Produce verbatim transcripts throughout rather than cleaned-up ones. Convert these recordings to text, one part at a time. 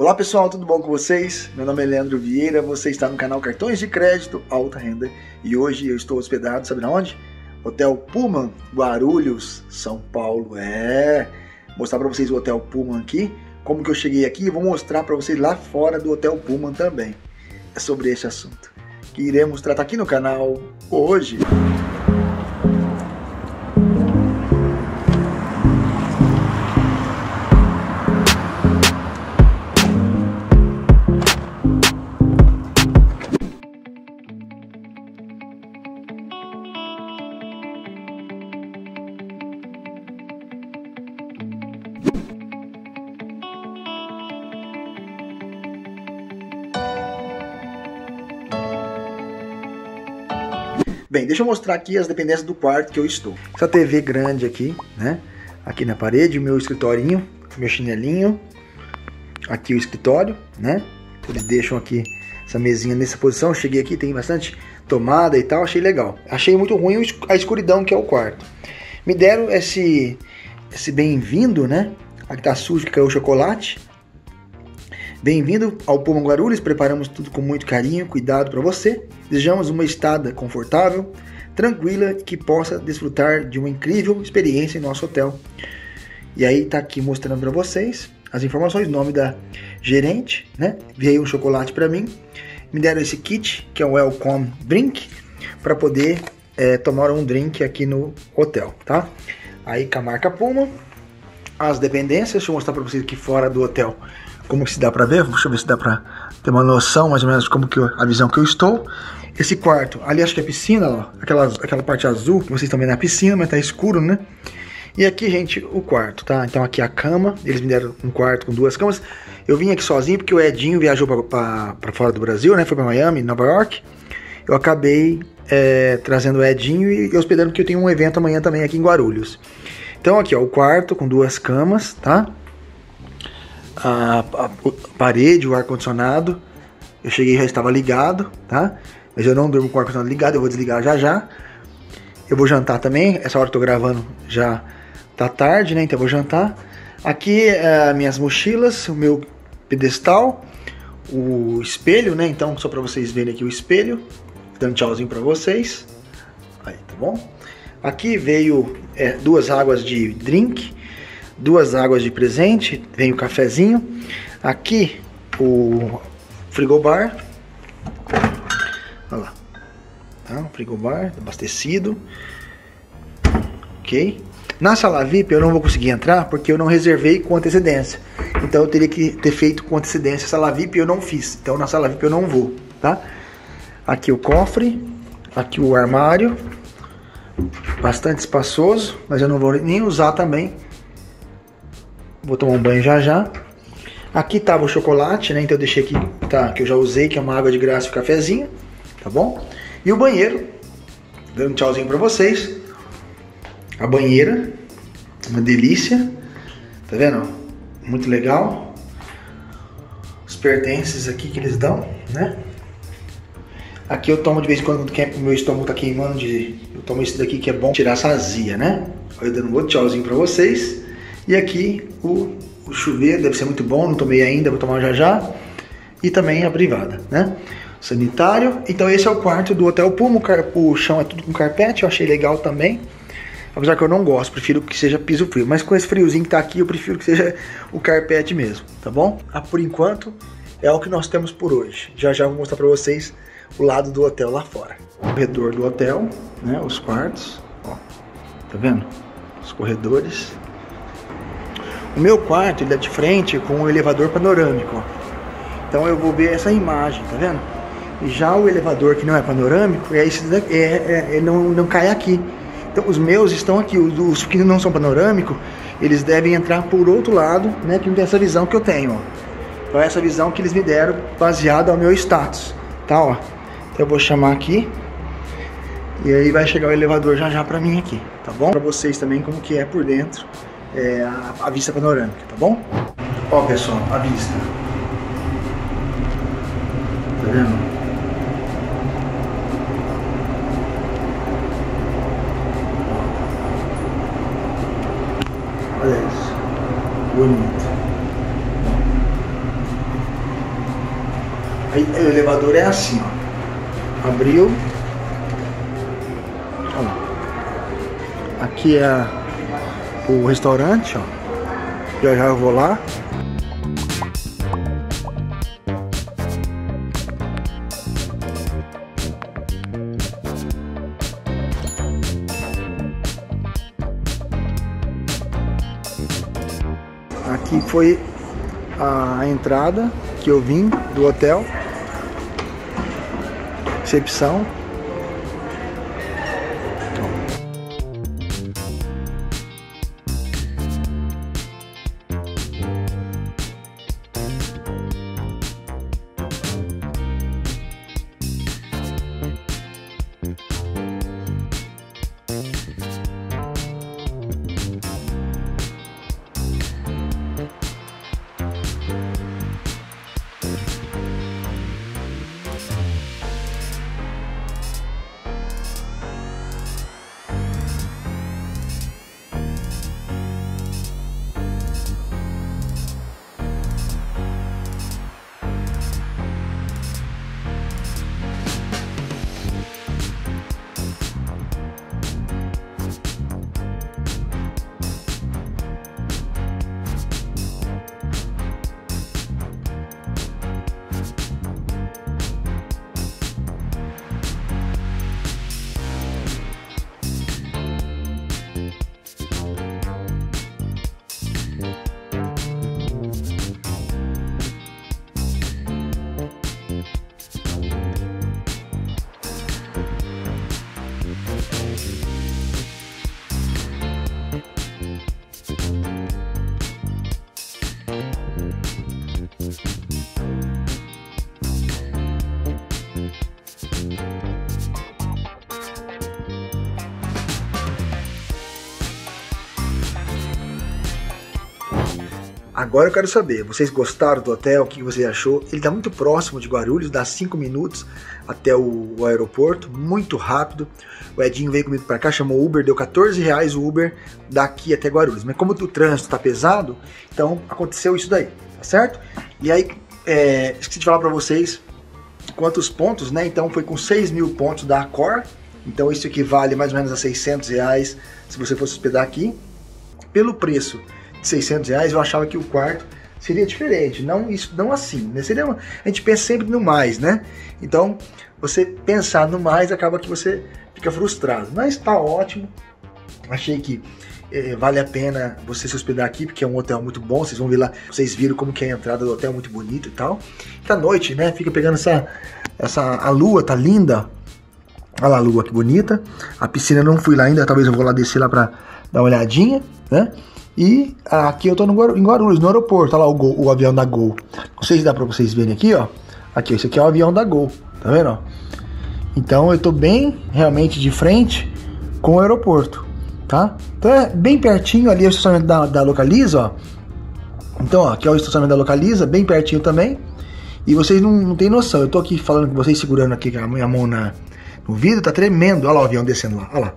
Olá pessoal, tudo bom com vocês? Meu nome é Leandro Vieira, você está no canal Cartões de Crédito Alta Renda e hoje eu estou hospedado, sabe na onde? Hotel Pullman, Guarulhos, São Paulo. É, vou mostrar para vocês o Hotel Pullman aqui, como que eu cheguei aqui, e vou mostrar para vocês lá fora do Hotel Pullman também. É sobre esse assunto que iremos tratar aqui no canal hoje. Bem, deixa eu mostrar aqui as dependências do quarto que eu estou. Essa T V grande aqui, né? Aqui na parede, o meu escritorinho, meu chinelinho. Aqui o escritório, né? Eles deixam aqui essa mesinha nessa posição. Eu cheguei aqui, tem bastante tomada e tal, achei legal. Achei muito ruim a escuridão que é o quarto. Me deram esse, esse bem-vindo, né? Aqui tá sujo, que caiu o chocolate. Bem-vindo ao Pullman Guarulhos, preparamos tudo com muito carinho, cuidado para você. Desejamos uma estada confortável, tranquila e que possa desfrutar de uma incrível experiência em nosso hotel. E aí tá aqui mostrando para vocês as informações, nome da gerente, né? Veio um chocolate para mim, me deram esse kit que é um welcome drink para poder é, tomar um drink aqui no hotel, tá? Aí com a marca Pullman, as dependências, deixa eu mostrar para vocês aqui fora do hotel. Como que se dá para ver? Deixa eu ver se dá para ter uma noção mais ou menos como que eu, a visão que eu estou. Esse quarto, ali acho que é a piscina, ó, aquela, aquela parte azul, que vocês estão vendo na piscina, mas tá escuro, né? E aqui, gente, o quarto, tá? Então aqui a cama, eles me deram um quarto com duas camas. Eu vim aqui sozinho porque o Edinho viajou para fora do Brasil, né? Foi para Miami, Nova York. Eu acabei é, trazendo o Edinho e hospedando porque eu tenho um evento amanhã também aqui em Guarulhos. Então aqui, ó, o quarto com duas camas, tá? A, a, a parede, o ar-condicionado. Eu cheguei e já estava ligado, tá? Mas eu não durmo com o ar-condicionado ligado, eu vou desligar já já. Eu vou jantar também, essa hora que eu tô gravando já tá tarde, né? Então eu vou jantar. Aqui é, minhas mochilas, o meu pedestal, o espelho, né? Então só pra vocês verem aqui o espelho, dando tchauzinho pra vocês. Aí, tá bom? Aqui veio é, duas águas de drink, duas águas de presente, vem o cafezinho, aqui o frigobar, olha lá, tá, o frigobar abastecido, ok. Na sala V I P eu não vou conseguir entrar porque eu não reservei com antecedência, então eu teria que ter feito com antecedência. Sala V I P eu não fiz, então na sala V I P eu não vou, tá? Aqui o cofre, aqui o armário, bastante espaçoso, mas eu não vou nem usar também. Vou tomar um banho já já. Aqui tava o chocolate, né? Então eu deixei aqui, tá? Que eu já usei, que é uma água de graça e um cafezinho, tá bom? E o banheiro, dando um tchauzinho pra vocês. A banheira, uma delícia, tá vendo? Muito legal. Os pertences aqui que eles dão, né? Aqui eu tomo de vez em quando, quando o meu estômago tá queimando, de... eu tomo esse daqui que é bom tirar essa azia, né? Eu dando um outro tchauzinho pra vocês. E aqui o, o chuveiro deve ser muito bom, não tomei ainda, vou tomar já já. E também a privada, né? Sanitário. Então esse é o quarto do Hotel Pullman. O chão é tudo com carpete, eu achei legal também. Apesar que eu não gosto, prefiro que seja piso frio. Mas com esse friozinho que tá aqui, eu prefiro que seja o carpete mesmo, tá bom? Ah, por enquanto, é o que nós temos por hoje. Já já vou mostrar pra vocês o lado do hotel lá fora. O corredor do hotel, né? Os quartos, ó. Tá vendo? Os corredores. O meu quarto, ele é de frente com um elevador panorâmico, ó. Então eu vou ver essa imagem, tá vendo? E já o elevador que não é panorâmico, é esse daqui, é, é, é, não, não cai aqui. Então os meus estão aqui, os, os que não são panorâmicos, eles devem entrar por outro lado, né? Que não tem essa visão que eu tenho, ó. Então é essa visão que eles me deram, baseado ao meu status, tá, ó. Então eu vou chamar aqui, e aí vai chegar o elevador já já pra mim aqui, tá bom? Pra vocês também como que é por dentro. É a, a vista panorâmica, tá bom? Ó pessoal, a vista. Tá vendo? Olha isso. Bonito. Aí, o elevador é assim, ó. Abriu. Ó. Aqui é o restaurante, ó. Já já eu vou lá. Aqui foi a entrada que eu vim do hotel. Recepção. Agora eu quero saber, vocês gostaram do hotel? O que você achou? Ele está muito próximo de Guarulhos, dá cinco minutos até o, o aeroporto, muito rápido. O Edinho veio comigo para cá, chamou Uber, deu quatorze reais o Uber daqui até Guarulhos. Mas como o trânsito está pesado, então aconteceu isso daí, tá certo? E aí, é, esqueci de falar para vocês quantos pontos, né? Então foi com seis mil pontos da Accor, então isso equivale mais ou menos a seiscentos reais se você fosse hospedar aqui. Pelo preço de seiscentos reais, eu achava que o quarto seria diferente, não isso, não assim, né? Seria uma, a gente pensa sempre no mais, né? Então, você pensar no mais acaba que você fica frustrado, mas tá ótimo. Achei que eh, vale a pena você se hospedar aqui, porque é um hotel muito bom. Vocês vão ver lá, vocês viram como que é a entrada do hotel, muito bonito e tal. Tá noite, né? Fica pegando essa, essa a lua, tá linda. Olha lá a lua, que bonita. A piscina eu não fui lá ainda, talvez eu vou lá descer lá pra dar uma olhadinha, né? E aqui eu tô no Guarulhos, em Guarulhos, no aeroporto. Olha lá o, Gol, o avião da Gol. Não sei se dá pra vocês verem aqui, ó. Aqui, esse aqui é o avião da Gol. Tá vendo, ó? Então eu tô bem, realmente, de frente com o aeroporto, tá? Então é bem pertinho ali, é o estacionamento da, da Localiza, ó. Então, ó, aqui é o estacionamento da Localiza, bem pertinho também. E vocês não, não tem noção. Eu tô aqui falando com vocês, segurando aqui a minha mão na, no vidro. Tá tremendo. Olha lá o avião descendo lá, olha lá.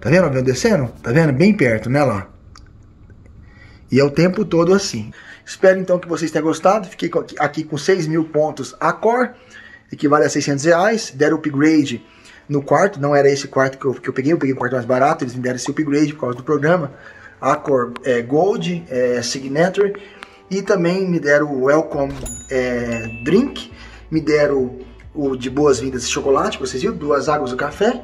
Tá vendo o avião descendo? Tá vendo? Bem perto, né, lá. E é o tempo todo assim. Espero então que vocês tenham gostado. Fiquei aqui com seis mil pontos Accor, equivale a seiscentos reais. Deram upgrade no quarto. Não era esse quarto que eu, que eu peguei. Eu peguei um quarto mais barato. Eles me deram esse upgrade por causa do programa. Accor é, Gold, é, Signature. E também me deram o Welcome é, Drink. Me deram o, o de boas-vindas de chocolate. Vocês viram? Duas águas do café.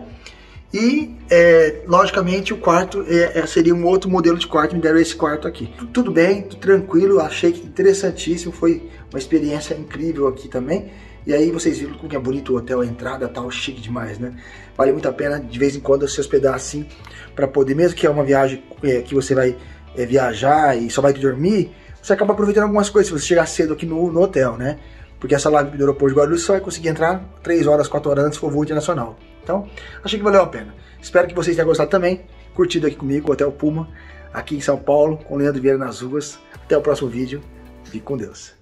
E, é, logicamente, o quarto é, é, seria um outro modelo de quarto, me deram esse quarto aqui. Tudo bem, tudo tranquilo, achei interessantíssimo, foi uma experiência incrível aqui também. E aí vocês viram como que é bonito o hotel, a entrada tal, chique demais, né? Vale muito a pena, de vez em quando, se hospedar assim, para poder, mesmo que é uma viagem é, que você vai é, viajar e só vai dormir, você acaba aproveitando algumas coisas, se você chegar cedo aqui no, no hotel, né? Porque essa live do aeroporto de Guarulhos só vai conseguir entrar três horas, quatro horas antes se for voo internacional. Então, achei que valeu a pena. Espero que vocês tenham gostado também. Curtido aqui comigo, o Hotel Pullman, aqui em São Paulo, com o Leandro Vieira nas ruas. Até o próximo vídeo. Fique com Deus.